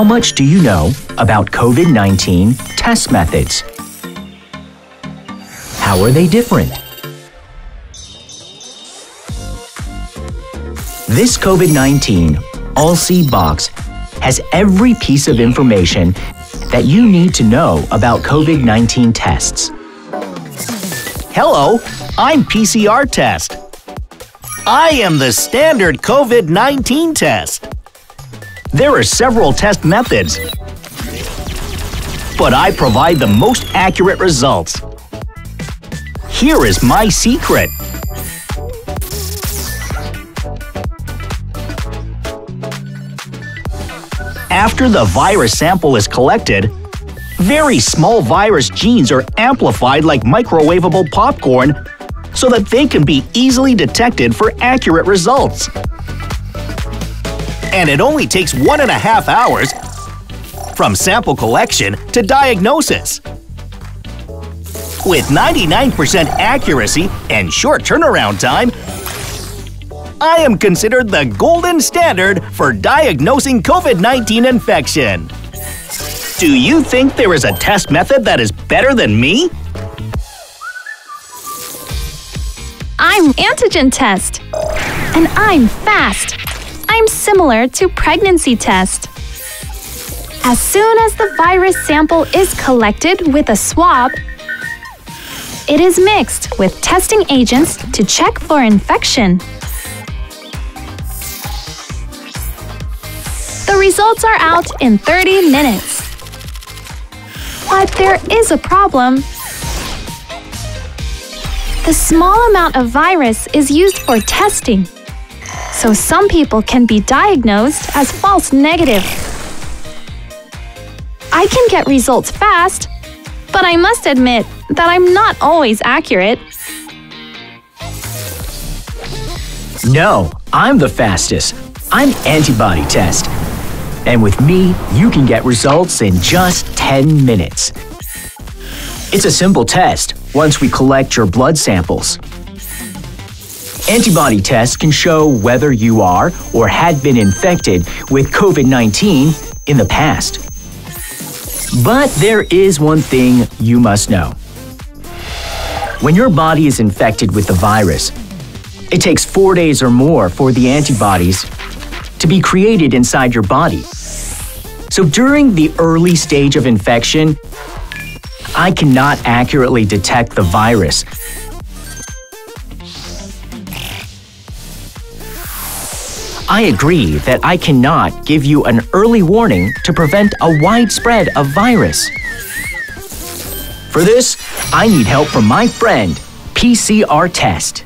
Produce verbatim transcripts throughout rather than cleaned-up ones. How much do you know about COVID nineteen test methods? How are they different? This COVID nineteen All-Seed box has every piece of information that you need to know about COVID nineteen tests. Hello, I'm P C R test. I am the standard COVID nineteen test. There are several test methods, but I provide the most accurate results. Here is my secret. After the virus sample is collected, very small virus genes are amplified like microwavable popcorn so that they can be easily detected for accurate results. And it only takes one and a half hours from sample collection to diagnosis. With ninety-nine percent accuracy and short turnaround time, I am considered the golden standard for diagnosing COVID nineteen infection. Do you think there is a test method that is better than me? I'm antigen test, and I'm fast. I'm similar to pregnancy test. As soon as the virus sample is collected with a swab, it is mixed with testing agents to check for infection. The results are out in thirty minutes. But there is a problem. The small amount of virus is used for testing. So some people can be diagnosed as false negative. I can get results fast, but I must admit that I'm not always accurate. No, I'm the fastest. I'm antibody test. And with me, you can get results in just ten minutes. It's a simple test once we collect your blood samples. Antibody tests can show whether you are or had been infected with COVID nineteen in the past. But there is one thing you must know. When your body is infected with the virus, it takes four days or more for the antibodies to be created inside your body. So during the early stage of infection, I cannot accurately detect the virus. I agree that I cannot give you an early warning to prevent a widespread of virus. For this, I need help from my friend, P C R test.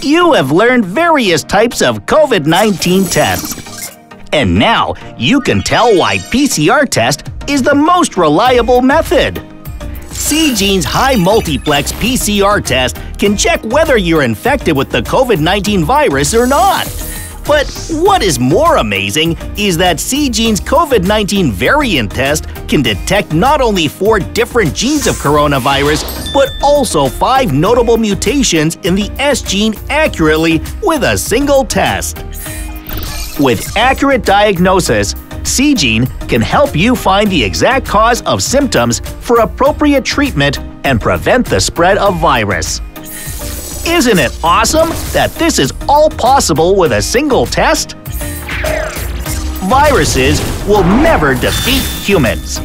You have learned various types of COVID nineteen tests. And now you can tell why P C R test is the most reliable method. Seegene's high multiplex P C R test can check whether you're infected with the COVID nineteen virus or not. But what is more amazing is that Seegene's COVID nineteen variant test can detect not only four different genes of coronavirus, but also five notable mutations in the S gene accurately with a single test. With accurate diagnosis, Seegene can help you find the exact cause of symptoms for appropriate treatment and prevent the spread of virus. Isn't it awesome that this is all possible with a single test? Viruses will never defeat humans.